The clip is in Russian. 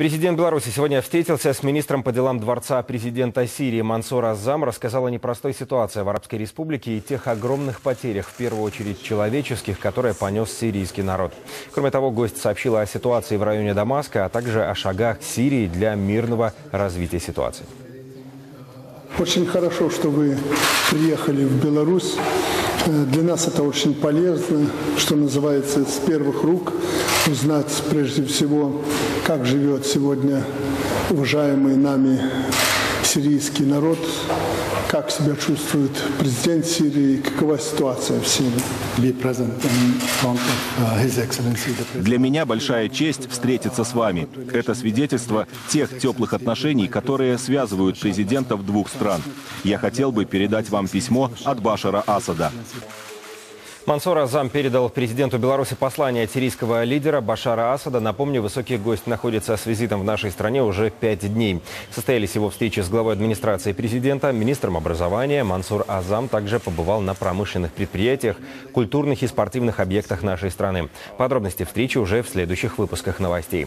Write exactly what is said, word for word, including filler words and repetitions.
Президент Беларуси сегодня встретился с министром по делам Дворца президента Сирии Мансур Аззам, рассказал о непростой ситуации в Арабской Республике и тех огромных потерях, в первую очередь человеческих, которые понес сирийский народ. Кроме того, гость сообщил о ситуации в районе Дамаска, а также о шагах Сирии для мирного развития ситуации. Очень хорошо, что вы приехали в Беларусь. Для нас это очень полезно, что называется, с первых рук узнать прежде всего, как живет сегодня уважаемый нами сирийский народ, как себя чувствует президент Сирии, какова ситуация в Сирии. Для меня большая честь встретиться с вами. Это свидетельство тех теплых отношений, которые связывают президентов двух стран. Я хотел бы передать вам письмо от Башара Асада. Мансур Аззам передал президенту Беларуси послание от сирийского лидера Башара Асада. Напомню, высокий гость находится с визитом в нашей стране уже пять дней. Состоялись его встречи с главой администрации президента, министром образования. Мансур Аззам также побывал на промышленных предприятиях, культурных и спортивных объектах нашей страны. Подробности встречи уже в следующих выпусках новостей.